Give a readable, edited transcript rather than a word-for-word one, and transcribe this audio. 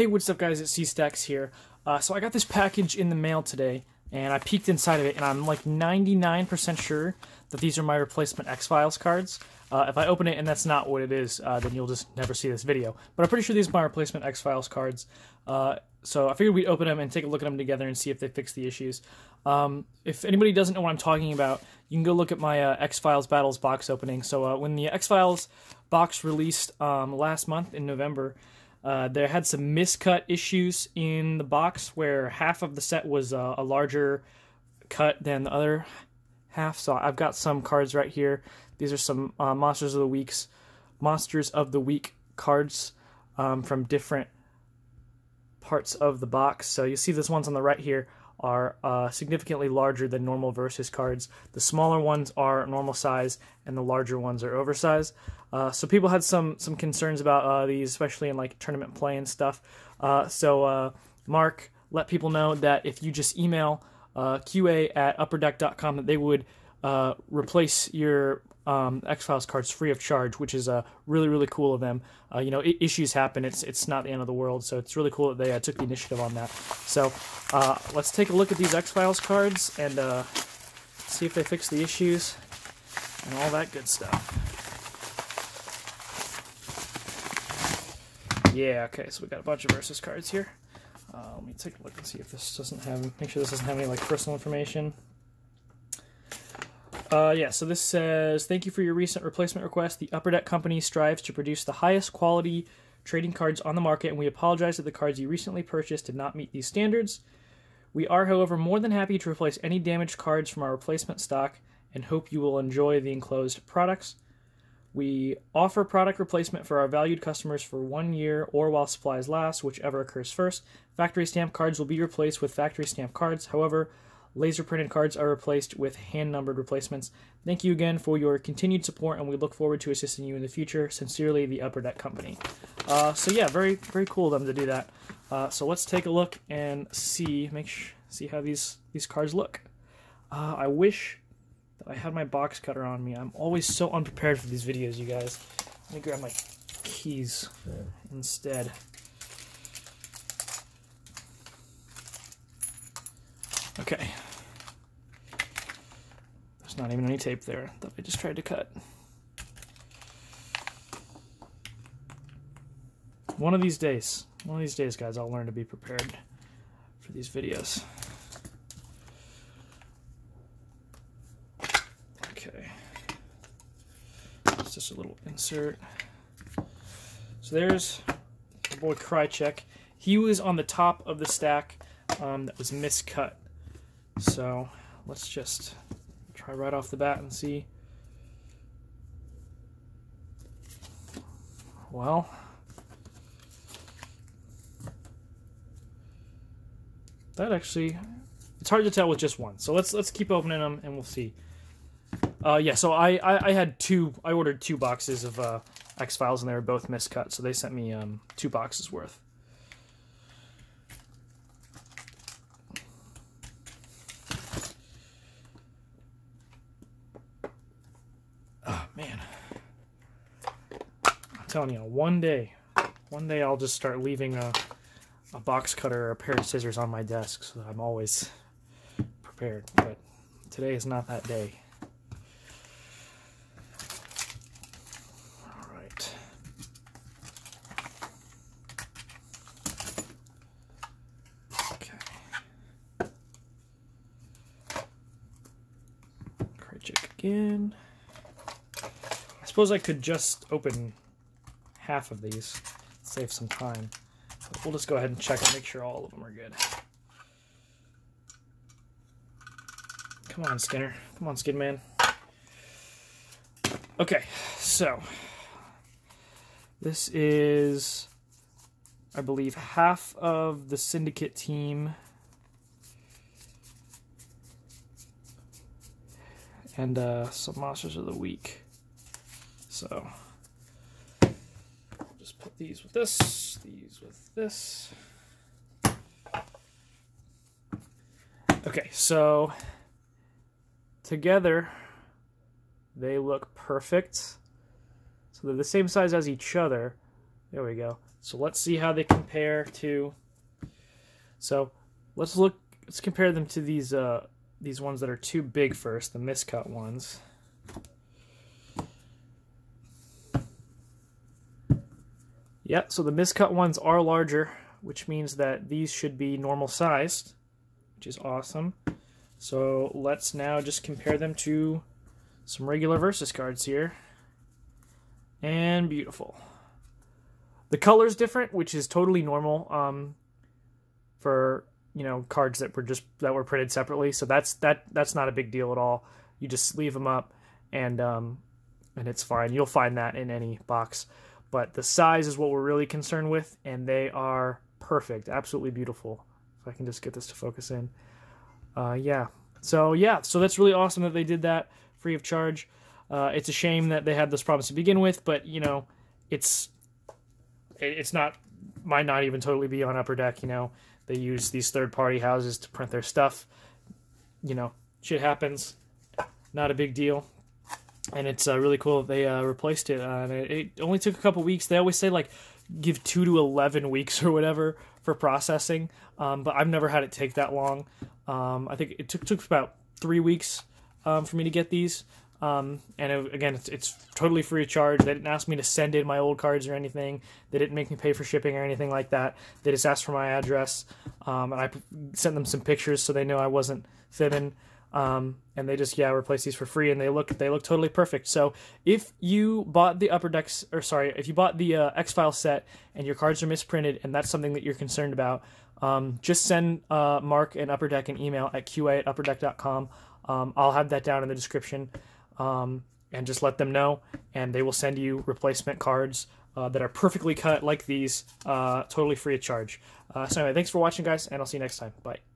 Hey, what's up guys, it's C_Stacks here. So I got this package in the mail today, and I peeked inside of it, and I'm like 99% sure that these are my replacement X-Files cards. If I open it and that's not what it is, then you'll just never see this video. But I'm pretty sure these are my replacement X-Files cards. So I figured we'd open them and take a look at them together and see if they fix the issues. If anybody doesn't know what I'm talking about, you can go look at my X-Files Battles box opening. So when the X-Files box released last month in November, they had some miscut issues in the box where half of the set was a larger cut than the other half. So I've got some cards right here. These are some Monsters of the Week cards from different parts of the box. So you see, this one's on the right here are significantly larger than normal Versus cards. The smaller ones are normal size, and the larger ones are oversized. So people had some concerns about these, especially in like tournament play and stuff. So Mark let people know that if you just email QA at upperdeck.com, that they would replace your X-Files cards free of charge, which is really cool of them. You know, issues happen. It's not the end of the world, so it's really cool that they took the initiative on that. So let's take a look at these X-Files cards and see if they fix the issues and all that good stuff. Yeah, okay, so we got a bunch of Versus cards here. Let me take a look and see if this doesn't have, make sure this doesn't have any like personal information. Yeah, so this says, thank you for your recent replacement request. The Upper Deck company strives to produce the highest quality trading cards on the market, and we apologize that the cards you recently purchased did not meet these standards. We are, however, more than happy to replace any damaged cards from our replacement stock and hope you will enjoy the enclosed products. We offer product replacement for our valued customers for 1 year or while supplies last, whichever occurs first. Factory stamped cards will be replaced with factory stamped cards. However, laser printed cards are replaced with hand numbered replacements. Thank you again for your continued support, and we look forward to assisting you in the future. Sincerely, the Upper Deck company. So yeah, very cool of them to do that. So let's take a look and see how these cards look. I wish that I had my box cutter on me. I'm always so unprepared for these videos, you guys. Let me grab my keys instead. Okay. There's not even any tape there that I just tried to cut. One of these days, guys, I'll learn to be prepared for these videos. Okay. It's just a little insert. So there's my boy Crycheck. He was on the top of the stack that was miscut. So let's just try right off the bat and see. Well, that actually, it's hard to tell with just one. So let's keep opening them and we'll see. Yeah, so I ordered two boxes of X-Files and they were both miscut. So they sent me two boxes worth. Telling you, one day I'll just start leaving a box cutter or a pair of scissors on my desk so that I'm always prepared, but today is not that day. All right. Okay. Crycheck again. I suppose I could just open half of these, save some time. But we'll just go ahead and check and make sure all of them are good. Come on, Skinner. Come on, Skidman. Okay, so this is, I believe, half of the Syndicate team. And some Monsters of the Week. So put these with this, these with this. Okay, so together they look perfect. So they're the same size as each other, There we go. So let's see how they compare to. So let's look. Let's compare them to these ones that are too big first, the miscut ones. Yep. So the miscut ones are larger, which means that these should be normal sized, which is awesome. So let's now just compare them to some regular Versus cards here. And beautiful. The color's different, which is totally normal for, you know, cards that were printed separately. So that's not a big deal at all. You just leave them up, and it's fine. You'll find that in any box. But the size is what we're really concerned with, and they are perfect, absolutely beautiful. If I can just get this to focus in. So that's really awesome that they did that free of charge. It's a shame that they had this problem to begin with, but you know, it's not, might not even totally be on Upper Deck. You know, they use these third-party houses to print their stuff. You know, shit happens. Not a big deal. And it's really cool that they replaced it. And it only took a couple weeks. They always say, like, give 2 to 11 weeks or whatever for processing. But I've never had it take that long. I think it took about 3 weeks for me to get these. And again, it's totally free of charge. They didn't ask me to send in my old cards or anything. They didn't make me pay for shipping or anything like that. They just asked for my address. And I sent them some pictures so they know I wasn't fibbing. And they just, yeah, replace these for free, and they look totally perfect. So if you bought the Upper Decks, or sorry, if you bought the X-Files set and your cards are misprinted and that's something that you're concerned about, just send Mark and Upper Deck an email at QA@upperdeck.com. I'll have that down in the description, and just let them know, and they will send you replacement cards that are perfectly cut like these, totally free of charge. So anyway, thanks for watching, guys, and I'll see you next time. Bye.